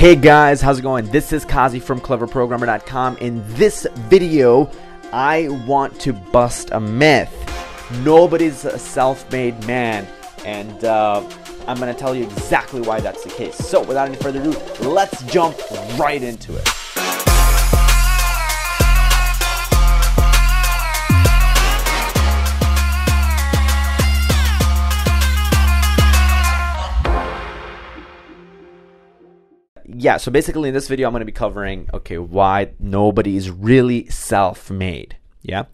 Hey guys, how's it going? This is Kazi from cleverprogrammer.com. In this video, I want to bust a myth. Nobody's a self-made man, and I'm going to tell you exactly why that's the case. So without any further ado, let's jump right into it. Yeah, so basically in this video, I'm going to be covering, okay, why nobody is really self-made, yeah?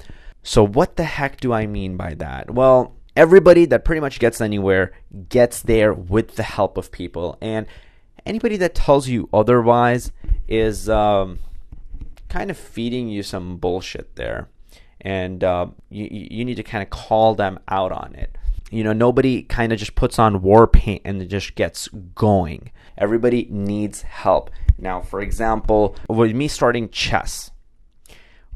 So what the heck do I mean by that? Well, everybody that pretty much gets anywhere gets there with the help of people. And anybody that tells you otherwise is kind of feeding you some bullshit there. And you need to kind of call them out on it. You know, nobody kind of just puts on war paint and just gets going. Everybody needs help. Now, for example, with me starting chess,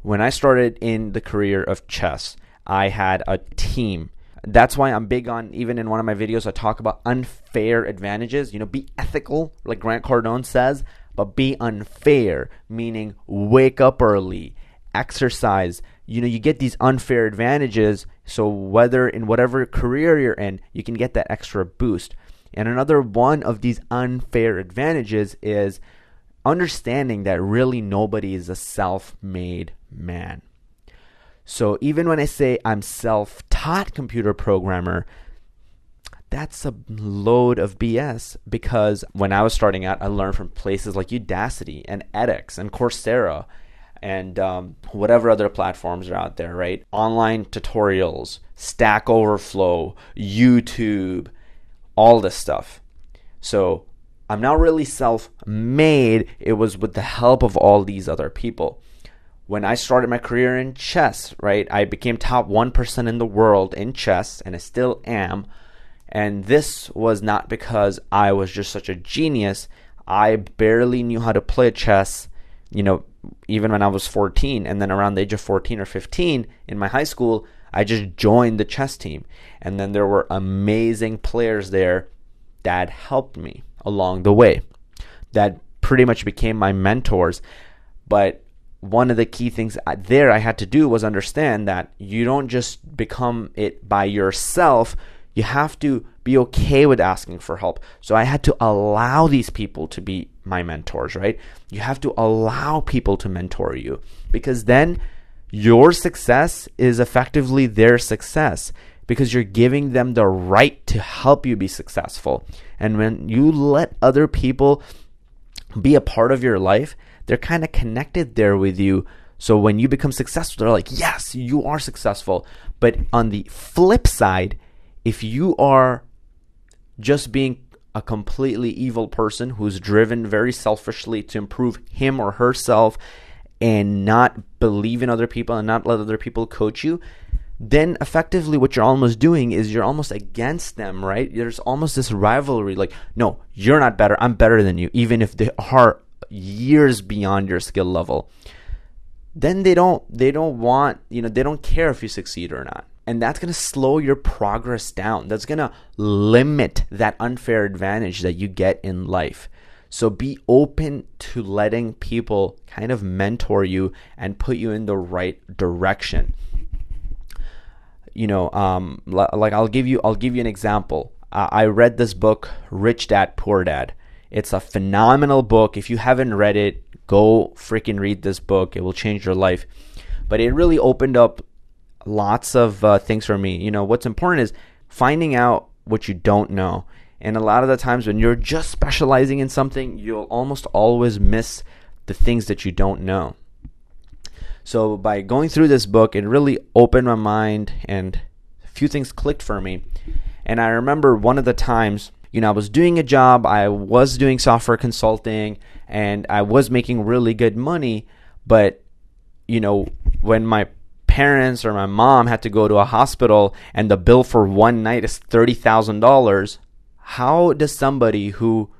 when I started in the career of chess, I had a team. That's why I'm big on, even in one of my videos, I talk about unfair advantages. You know, be ethical, like Grant Cardone says, but be unfair, meaning wake up early, exercise. You know, you get these unfair advantages, so whether in whatever career you're in, you can get that extra boost. And another one of these unfair advantages is understanding that really nobody is a self-made man. So even when I say I'm self-taught computer programmer, that's a load of BS, because when I was starting out, I learned from places like Udacity and edX and Coursera and whatever other platforms are out there, right? Online tutorials, Stack Overflow, YouTube, all this stuff. So I'm not really self-made. It was with the help of all these other people. When I started my career in chess, right, I became top 1% in the world in chess, and I still am. And this was not because I was just such a genius. I barely knew how to play chess, you know, even when I was 14, and then around the age of 14 or 15 in my high school, I just joined the chess team. And then there were amazing players there that helped me along the way, that pretty much became my mentors. But one of the key things I had to do was understand that you don't just become it by yourself. You have to be okay with asking for help. So I had to allow these people to be my mentors, right? You have to allow people to mentor you, because then your success is effectively their success, because you're giving them the right to help you be successful. And when you let other people be a part of your life, they're kind of connected there with you. So when you become successful, they're like, yes, you are successful. But on the flip side, if you are just being a completely evil person who's driven very selfishly to improve him or herself and not believe in other people and not let other people coach you, then effectively what you're almost doing is you're almost against them, right? There's almost this rivalry, like, no, you're not better, I'm better than you, even if they are years beyond your skill level. Then they don't want, you know, they don't care if you succeed or not. And that's going to slow your progress down. That's going to limit that unfair advantage that you get in life. So be open to letting people kind of mentor you and put you in the right direction. You know, like I'll give you an example. I read this book, Rich Dad, Poor Dad. It's a phenomenal book. If you haven't read it, go freaking read this book. It will change your life. But it really opened up lots of things for me. You know, what's important is finding out what you don't know. And a lot of the times when you're just specializing in something, you'll almost always miss the things that you don't know. So by going through this book, it really opened my mind and a few things clicked for me. And I remember one of the times, you know, I was doing a job, I was doing software consulting, and I was making really good money. But, you know, when my parents or my mom had to go to a hospital and the bill for one night is $30,000, how does somebody who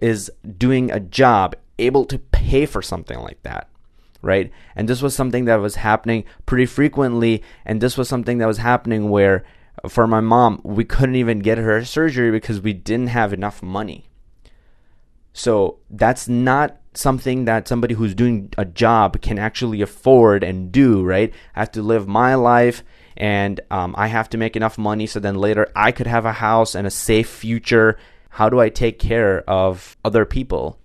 is doing a job able to pay for something like that, right? And this was something that was happening pretty frequently, and this was something that was happening where for my mom, we couldn't even get her surgery because we didn't have enough money. So that's not something that somebody who's doing a job can actually afford and do, right? I have to live my life, and I have to make enough money so then later I could have a house and a safe future. How do I take care of other people,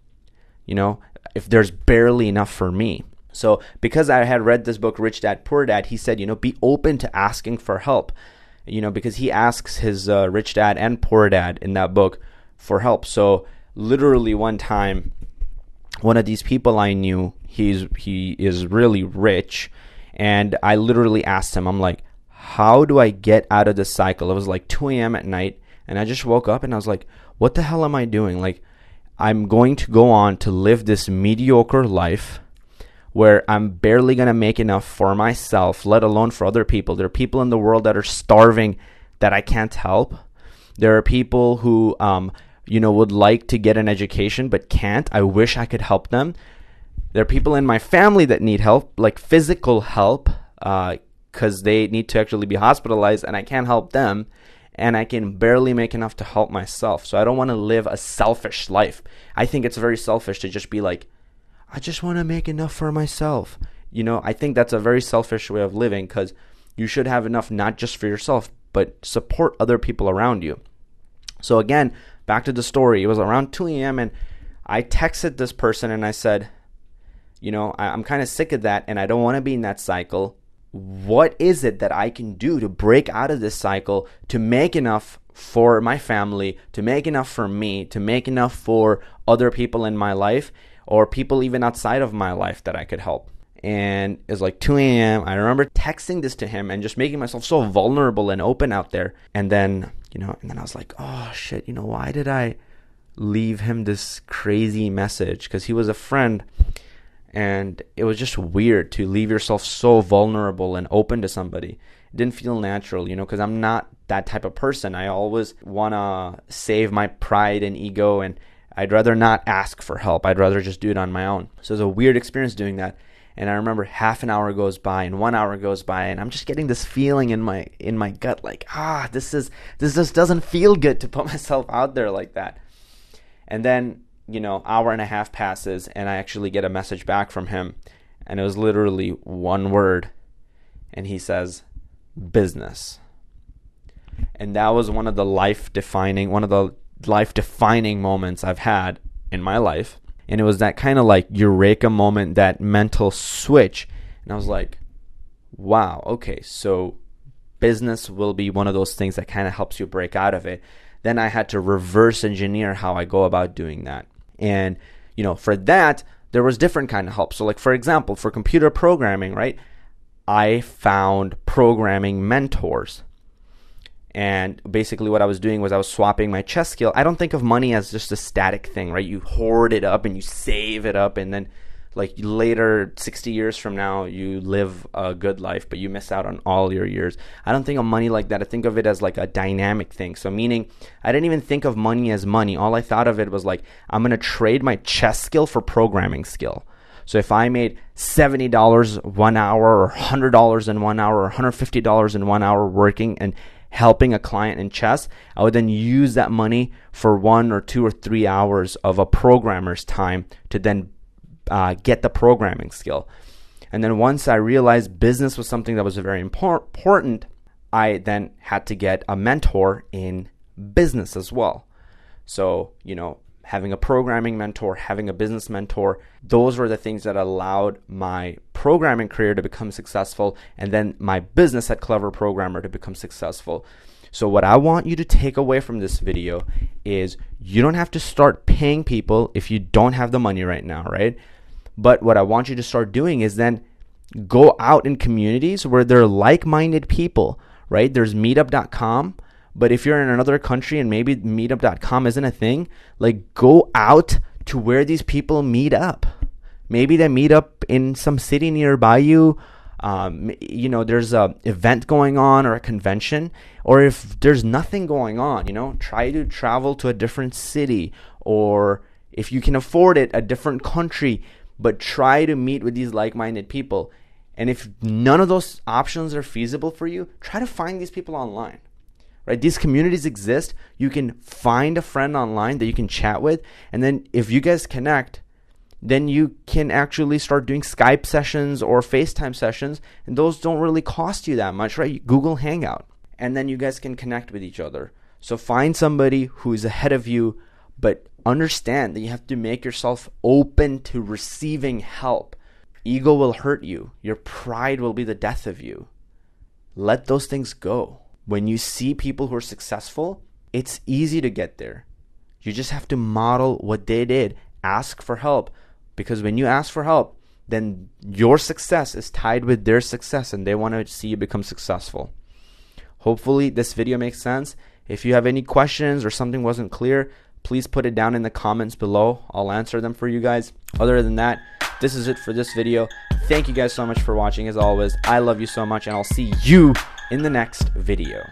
you know, if there's barely enough for me? So because I had read this book, Rich Dad, Poor Dad, he said, you know, be open to asking for help, you know, because he asks his rich dad and poor dad in that book for help. So literally one time, one of these people I knew, he is really rich, and I literally asked him, I'm like, how do I get out of this cycle? It was like 2 a.m. at night, and I just woke up and I was like, what the hell am I doing? Like, I'm going to go on to live this mediocre life where I'm barely going to make enough for myself, let alone for other people. There are people in the world that are starving that I can't help. There are people who you know, would like to get an education but can't. I wish I could help them. There are people in my family that need help, like physical help, because they need to actually be hospitalized, and I can't help them, and I can barely make enough to help myself. So I don't want to live a selfish life. I think it's very selfish to just be like, I just want to make enough for myself. You know, I think that's a very selfish way of living, because you should have enough not just for yourself, but support other people around you. So again, back to the story. It was around 2 a.m. and I texted this person and I said, you know, I'm kind of sick of that and I don't want to be in that cycle. What is it that I can do to break out of this cycle, to make enough for my family, to make enough for me, to make enough for other people in my life or people even outside of my life that I could help? And it was like 2 a.m. I remember texting this to him and just making myself so vulnerable and open out there. And then, you know, and then I was like, oh shit, you know, why did I leave him this crazy message? Because he was a friend, and it was just weird to leave yourself so vulnerable and open to somebody. It didn't feel natural, you know, because I'm not that type of person. I always want to save my pride and ego, and I'd rather not ask for help. I'd rather just do it on my own. So it was a weird experience doing that. And I remember half an hour goes by and 1 hour goes by, and I'm just getting this feeling in my gut like, this just doesn't feel good to put myself out there like that. And then, you know, hour and a half passes, and I actually get a message back from him, and it was literally one word, and he says, business. And that was one of the life defining moments I've had in my life. And it was that kind of like eureka moment, that mental switch. And I was like, wow, okay, so business will be one of those things that kind of helps you break out of it. Then I had to reverse engineer how I go about doing that. And, you know, for that, there was different kind of help. So like, for example, for computer programming, right, I found programming mentors. And basically what I was doing was I was swapping my chess skill. I don't think of money as just a static thing, right? You hoard it up and you save it up, and then like later, 60 years from now, you live a good life, but you miss out on all your years. I don't think of money like that. I think of it as like a dynamic thing. So meaning, I didn't even think of money as money. All I thought of it was like, I'm going to trade my chess skill for programming skill. So if I made $70 one hour or $100 in one hour or $150 in one hour working and helping a client in chess, I would then use that money for 1 or 2 or 3 hours of a programmer's time to then get the programming skill. And then once I realized business was something that was very important, I then had to get a mentor in business as well. So, you know, having a programming mentor, having a business mentor, those were the things that allowed my programming career to become successful, and then my business at Clever Programmer to become successful. So what I want you to take away from this video is you don't have to start paying people if you don't have the money right now, right? But what I want you to start doing is then go out in communities where there are like-minded people, right? There's Meetup.com. But if you're in another country and maybe Meetup.com isn't a thing, like go out to where these people meet up. Maybe they meet up in some city nearby you. You know, there's a event going on or a convention. Or if there's nothing going on, you know, try to travel to a different city, or if you can afford it, a different country. But try to meet with these like-minded people. And if none of those options are feasible for you, try to find these people online. right? These communities exist. You can find a friend online that you can chat with. And then if you guys connect, then you can actually start doing Skype sessions or FaceTime sessions. And those don't really cost you that much, right? Google Hangout. And then you guys can connect with each other. So find somebody who is ahead of you, but understand that you have to make yourself open to receiving help. Ego will hurt you. Your pride will be the death of you. Let those things go. When you see people who are successful, it's easy to get there. You just have to model what they did. Ask for help, because when you ask for help, then your success is tied with their success, and they want to see you become successful. Hopefully this video makes sense. If you have any questions or something wasn't clear, please put it down in the comments below. I'll answer them for you guys. Other than that, this is it for this video. Thank you guys so much for watching. As always, I love you so much, and I'll see you in the next video.